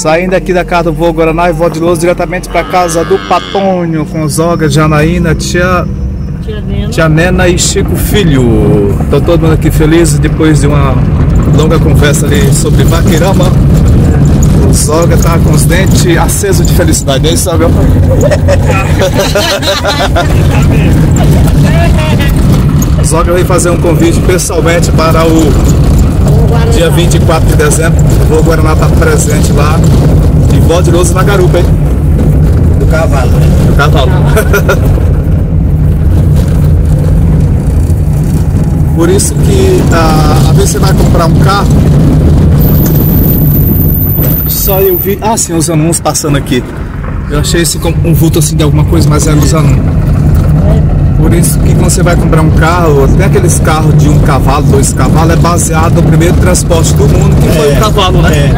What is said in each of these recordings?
Saindo aqui da casa do Vô Guaraná e Vô de Luz diretamente para casa do Patonho com Zoga, Janaína, Tia Nena e Chico Filho. Estão todo mundo aqui feliz depois de uma longa conversa ali sobre Vaqueirama. O Zoga tá com os dentes acesos de felicidade, é isso, sabe? O Zoga veio fazer um convite pessoalmente para o dia 24 de dezembro. O Vô Guaraná tá presente lá e Vô de Luz na garupa, hein? Do cavalo, né? Do cavalo. Por isso que a vez que você vai comprar um carro, só eu vi... Ah, sim, os anúncios passando aqui. Eu achei esse como um vulto assim de alguma coisa, mas é nos anúncios. Por isso que quando você vai comprar um carro, até aqueles carros de um cavalo, dois cavalos, é baseado no primeiro transporte do mundo, que foi o cavalo, né?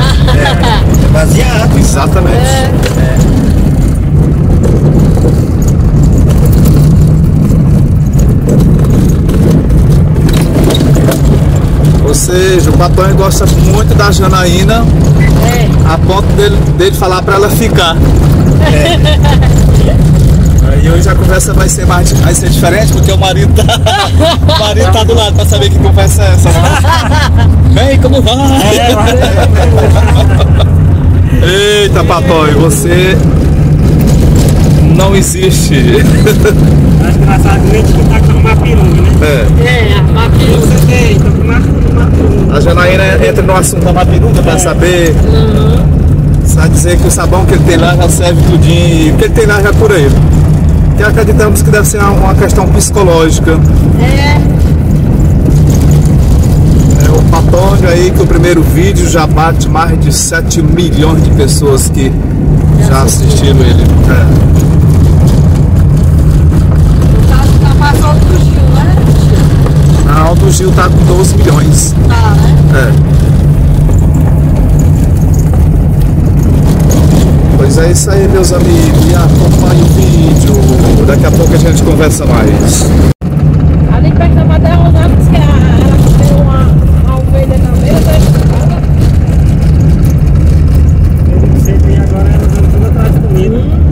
É baseado. Exatamente. Ou seja, o Patonho gosta muito da Janaína, a ponto dele falar para ela ficar. Aí hoje a conversa vai ser diferente, porque o marido tá do lado para saber que conversa é essa. Vem, como vai? Eita, Patonho, você não existe. Mas engraçadamente que tá com uma Mapirunga, né? A Mapirunga você tem, tá com Mapirunga. A Janaína entra no assunto da Mapirunga pra saber. Sabe dizer que o sabão que ele tem lá já serve tudinho, e o que ele tem lá já cura ele. Que acreditamos que deve ser uma questão psicológica. É o Patonho aí que o primeiro vídeo já bate mais de 7 milhões de pessoas que já assistiram ele. O Gil tá com 12 milhões. Tá, né? Pois é isso aí, meus amigos. E acompanhe o vídeo. Daqui a pouco a gente conversa mais. Ali perto da Madeira, né? Porque ela tem uma ovelha na mesa. Eu não sei bem agora, ela tá tudo atrás comigo.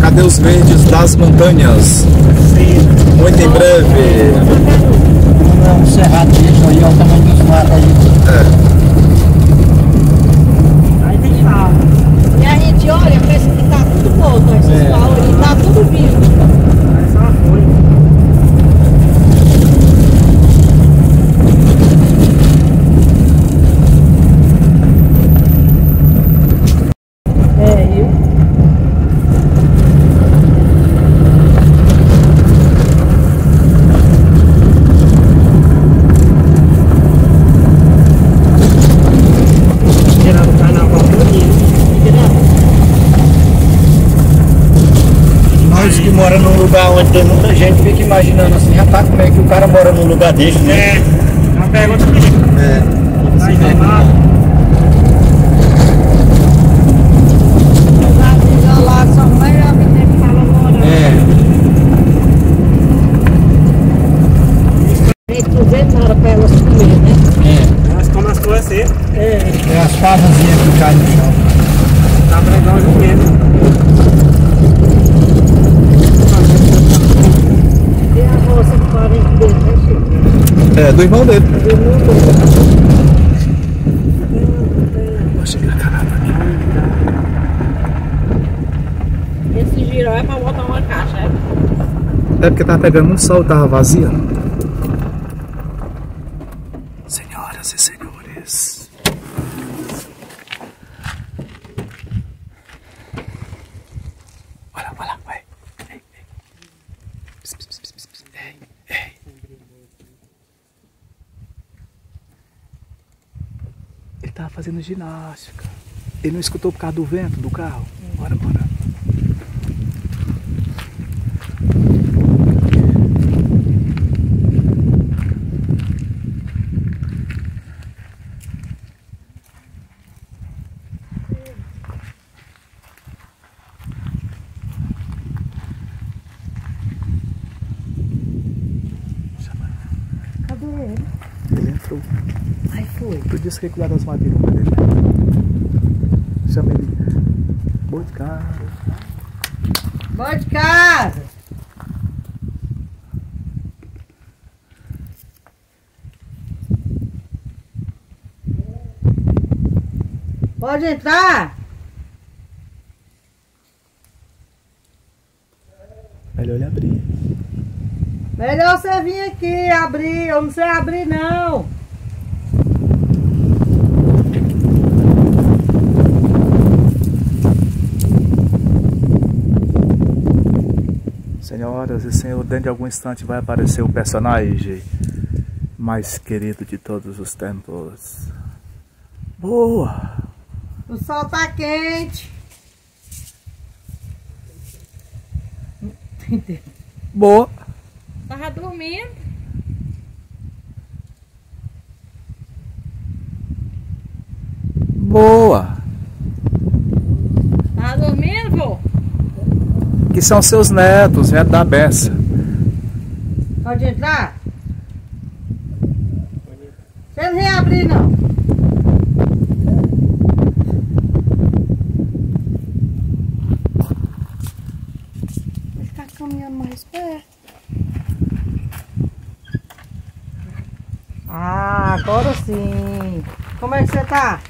Cadê os verdes das montanhas? Muito em breve. Não, o cerrado deixa aí, olha o tamanho dos matos aí. Aí tem chave. E a gente olha, parece que tá tudo morto, esses pau ali, tá tudo vivo. Mas só foi. Mora num lugar onde tem muita gente, fica imaginando assim, rapaz, como é que o cara mora num lugar desse, né? É uma pergunta que elas comem as coisas secas. É as fasazinhas que caem no chão. Dá pra dar um mesmo. É, do irmão dele. Esse girão é pra botar uma caixa, é? É porque tava pegando um sol, tava vazia. Senhoras e senhores. Olha lá, vai. Tava fazendo ginástica. Ele não escutou por causa do vento do carro. Bora. pro... Aí foi. Tu disse que ia cuidar das mapirungas dele, né? Chama ele. Boa de casa. Boa de casa! Pode entrar! Melhor ele abrir. Melhor você vir aqui abrir. Eu não sei abrir, não. Senhoras e senhores, dentro de algum instante vai aparecer o personagem mais querido de todos os tempos. Boa! O sol tá quente. Boa. Tava dormindo. Boa. Tava dormindo, vô? Que são seus netos, neto da beça. Pode entrar? Vocês não reabrir, não. Caminhando mais perto. Ah, agora sim. Como é que você tá?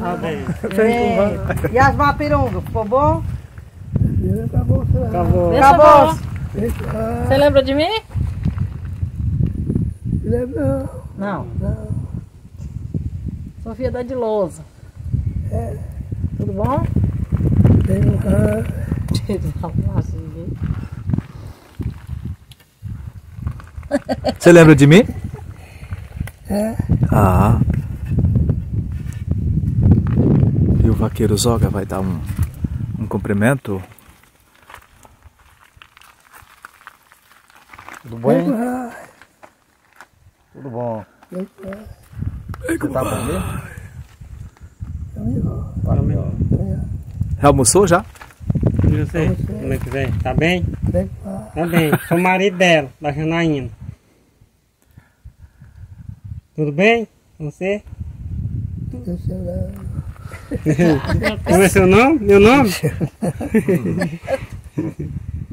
Tá bem. E as mapirungas, ficou bom? Acabou. Acabou. Acabou. Você lembra de mim? Lembro. Não. Não. Sofia da de lousa. É. Tudo bom? Tem um Você lembra de mim? É. Ah. E o vaqueiro Zoga vai dar um cumprimento? Tudo bem? Tudo bom. Você tá bom mesmo? Já almoçou já? Eu sei. Como é que vem? Tá bem? Tá bem. Sou o marido dela, da Janaína. Tudo bem? Você? Tudo. Como é seu nome? Meu nome?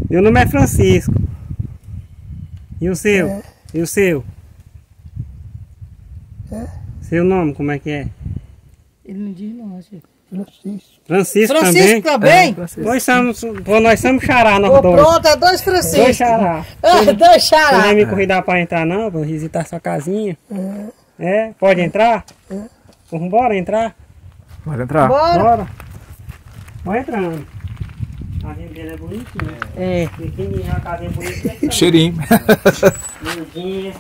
Meu nome é Francisco. E o seu? É. E o seu? É. Seu nome, como é que é? Ele não diz não, Chico. Francisco. Francisco também? Também? É, Francisco. Nós somos xará, nós dois. Pronto, é dois Francisco. Dois xará. Dois xará. Você não vai me convidar para entrar não, para visitar sua casinha? É. Pode entrar? É. Vamos embora entrar? Pode entrar. Bora. Vai entrando. A casinha dele é bonitinha. É. Pequenininha, a casinha bonitinha. Cheirinho. Lindinha.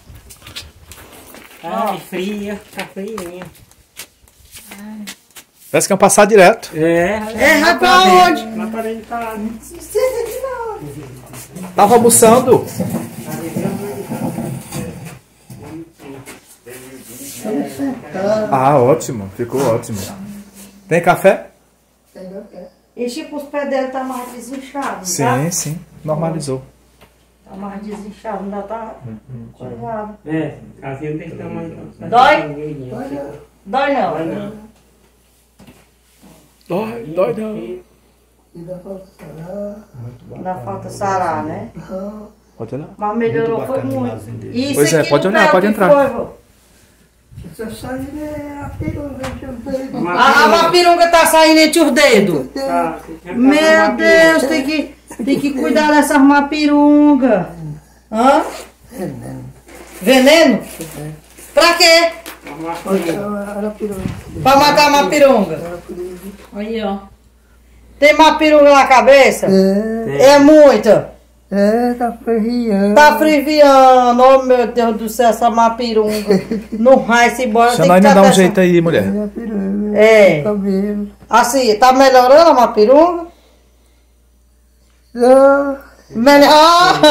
Tá fria, tá friinha. Parece que é um passar direto. É vai pra onde? Lá pra dentro tá. Tava almoçando. Ah, ótimo. Ficou ótimo. Tem café? Tem café. E tipo, os pés dela tá mais desinchados, tá? Sim. Normalizou. Tá mais desinchado, ainda tá curvado. É, casinha não tem tamanho. Dói? Dói não. Dói não. Dói, não. E dá falta sarar. Dá falta sarar, né? Pode olhar. Mas melhorou, foi muito. Isso pois é, pode olhar, pode entrar. Se eu sair, a pirunga entre os dedos. A pirunga tá saindo entre os dedos. Tá. Meu Deus, tem que cuidar dessas mapirungas. Hã? Veneno. Veneno? Pra quê? Pra matar a mapirunga. Aí, ó. Tem mapirunga na cabeça? É muita. É, tá friviando. Tá friviando. Oh, meu Deus do céu, essa mapirunga. Não vai-se embora. Você vai me dar um jeito aí, mulher. É. Assim, tá melhorando a mapirunga? Melhor.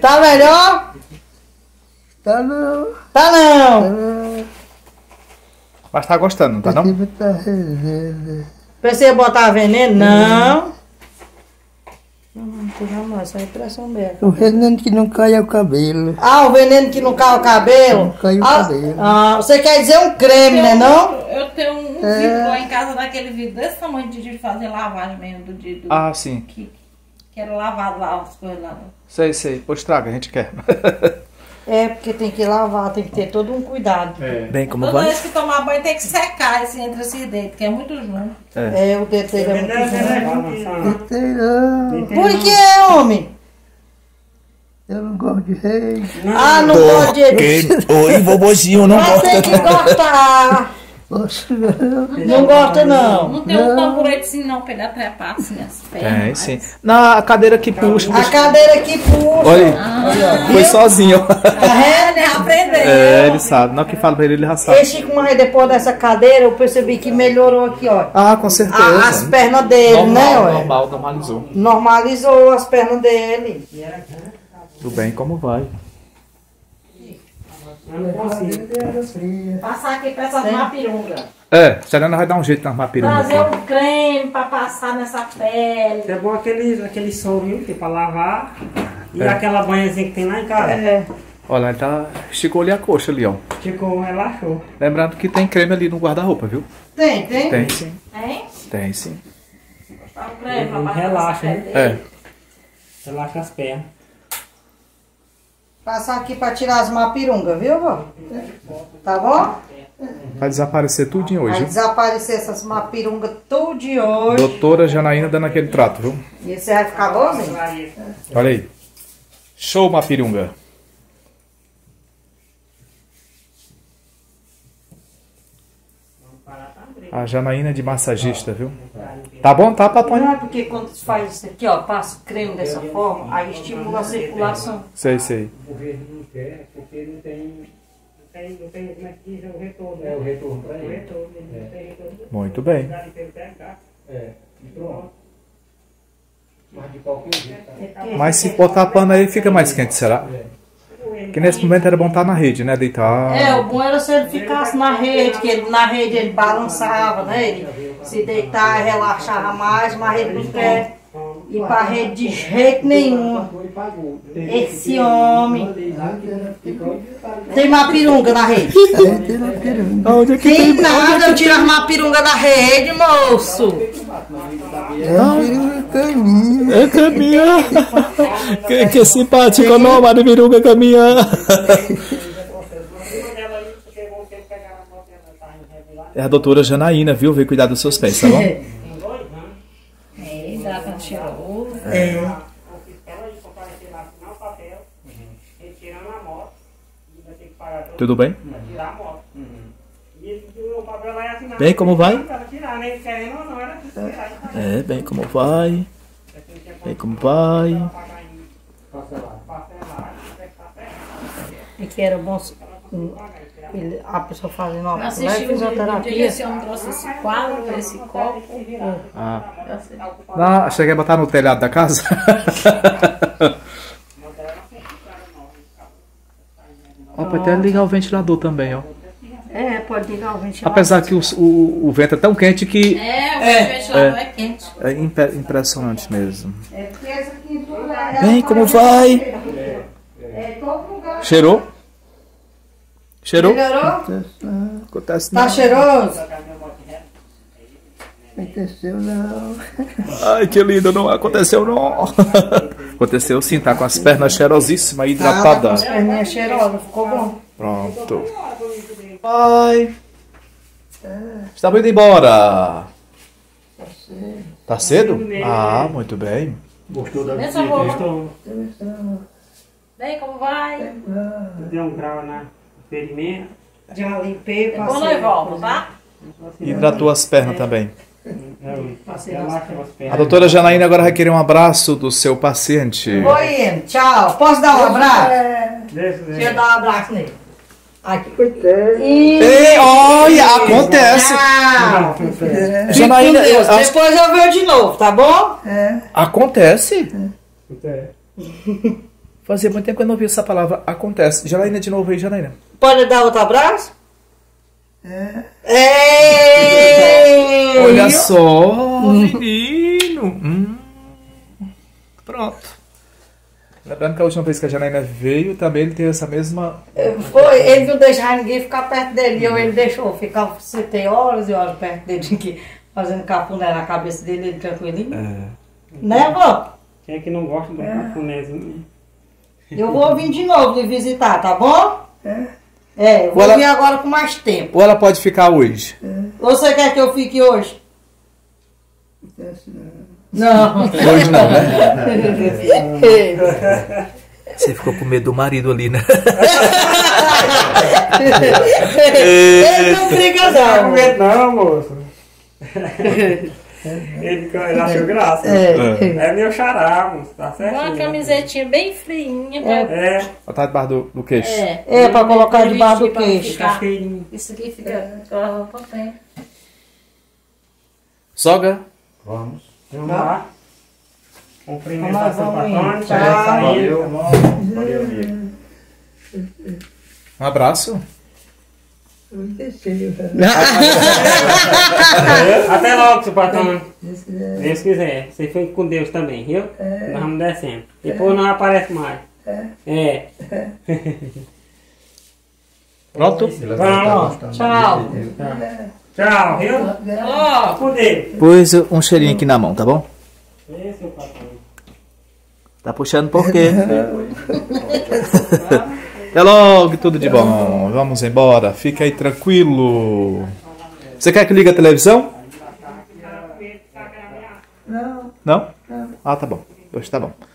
Tá melhor? Tá não. Tá não. Mas tá gostando, não tá não? Pensei em botar veneno, não. puxa mais, só ir pra sombra. O veneno que não cai o cabelo. Ah, o veneno que não cai o cabelo? Não cai o cabelo. Ah, você quer dizer um creme, né não? Eu tenho um vidro lá em casa, daquele vidro desse tamanho de fazer lavagem mesmo do dia. Ah, sim. Que era lavado lá, as coisas lá. Sei, sei. Pois traga, a gente quer. É, porque tem que lavar, tem que ter todo um cuidado. É. Bem como toda vez que tomar banho tem que secar esse, entre esses dedos, que é muito junto. É, o dedo é muito junto. Por que, homem? Eu não gosto de rei. Ah, não gosto de rei. Oi, bobozinho, não gosto. Mas tem que cortar. Não gosta não. Não tem um tamborete assim não, pra ele atrapar assim as pernas. Tem sim. Na cadeira que puxa. A cadeira que puxa. Olha, foi sozinho. É, ele aprendeu. É, ele sabe. Não que fala pra ele, ele já sabe. Esse Chico, mas depois dessa cadeira eu percebi que melhorou aqui, ó. Ah, com certeza. As pernas dele, normal, né? Ó. Normal, normalizou. Normalizou as pernas dele. Tudo bem, como vai? Passar aqui pra essas mapirungas. É, a Janaína vai dar um jeito nas mapirungas. Fazer um creme pra passar nessa pele. É bom aquele sorinho que tem pra lavar. E aquela banhazinha que tem lá em casa. É. Olha, ele tá... esticou ali a coxa ali, ó. Esticou, relaxou. Lembrando que tem creme ali no guarda-roupa, viu? Tem, tem? Tem sim. Tem? Tem sim. Tá um creme pra passar. Relaxa, né? É. Relaxa as pernas. Passar aqui para tirar as mapirungas, viu, vó? Tá bom? Vai desaparecer tudinho hoje. Vai desaparecer essas mapirungas tudinho hoje. Doutora Janaína dando aquele trato, viu? E você vai ficar bom, hein? Olha aí. Show, mapirunga. A Janaína é de massagista, viu? Tá bom, tá, Patonho? Não, porque quando se faz isso aqui, ó, passa o creme dessa forma, aí estimula a circulação. Sei, sei. O governo não quer, porque não tem... Não tem o retorno. É o retorno pra ele. Muito bem. É, pronto. Mas de qualquer jeito. Mas se botar a pano aí, fica mais quente, será? Que nesse momento era bom estar na rede, né? Deitar. É, o bom era se ele ficasse na rede, que ele, na rede ele balançava, né? Ele se deitava, relaxava mais, mas ele não quer ir para a rede de jeito nenhum. Esse homem. Tem mapirunga na rede? Tem nada, eu tiro as mapirunga da rede, moço. É caminhar. Que simpático, não, mapirunga caminhar. É a doutora Janaína, viu? Veio cuidar dos seus pés, tá bom? É, dá pra tirar o ovo. É. Tudo bem? Bem, como vai? É, bem, como vai? Bem, como vai? E que era bom a pessoa fazendo uma fisioterapia. Esse homem trouxe esse quadro, esse copo. Ah, cheguei a botar no telhado da casa. Ó, pode até ligar o ventilador também, ó. É, pode ligar o ventilador. Apesar que o vento é tão quente que... É, o ventilador é quente. É impressionante mesmo. É, porque essa aqui tudo é... Bem, como vai? É, todo lugar. Cheirou? Cheirou? Melhorou? Acontece não. Tá cheiroso? Aconteceu não. Ai, que lindo, não aconteceu não. Aconteceu sim, tá com as pernas cheirosíssimas, hidratadas. Tá com as perninhas cheirosas, ficou bom. Pronto. Vai. Está indo embora. Tá cedo? Ah, muito bem. Gostou da minha questão? Bem, como vai? Deu um grau na ferimento. Já limpei, passei. Vou lá e volto, tá? Hidratou as pernas também. A doutora Janaína agora vai querer um abraço do seu paciente. Oi, tchau. Posso dar um abraço? Deixa eu dar um abraço nele. Aqui. E olha, acontece. Janaína, depois eu vejo de novo, tá bom? Acontece. Fazia muito tempo que eu não ouvi essa palavra. Acontece. Janaína, de novo aí, Janaína. Pode dar outro abraço? Olha só, menino. Pronto. Lembrando que a última vez que a Janaína veio, também ele teve essa mesma... Foi, ele não deixava ninguém ficar perto dele. Ele deixou, ficava, sentei horas e horas perto dele aqui, fazendo cafuné na cabeça dele, ele tranquilinho. Né, vó? Quem é que não gosta do cafunézinho? Eu vou vir de novo lhe visitar, tá bom? Eu vou vir agora com mais tempo. Ou ela pode ficar hoje? Você quer que eu fique hoje? Não. Hoje não, né? Você ficou com medo do marido ali, né? Ele não briga não. Com medo não, moço. Ele achou graça. É meu xará, moço. Tá certo? Uma camisetinha bem friinha. Botar debaixo do queixo. Pra colocar debaixo do queixo. Isso aqui fica com a roupa bem. Sogra? Vamos. Vamos lá. Cumprimentação para Patonho. Valeu, amigo. Um abraço. Até logo, seu Patonho. Deus quiser. Você fica com Deus também, viu? Nós vamos descendo. Depois não aparece mais. Pronto? Vamos. Tchau. Tchau, viu? Pôs um cheirinho aqui na mão, tá bom? Tá puxando por quê? Até logo, tudo de bom. Vamos embora, fica aí tranquilo. Você quer que ligue a televisão? Não. Não? Ah, tá bom. Hoje tá bom.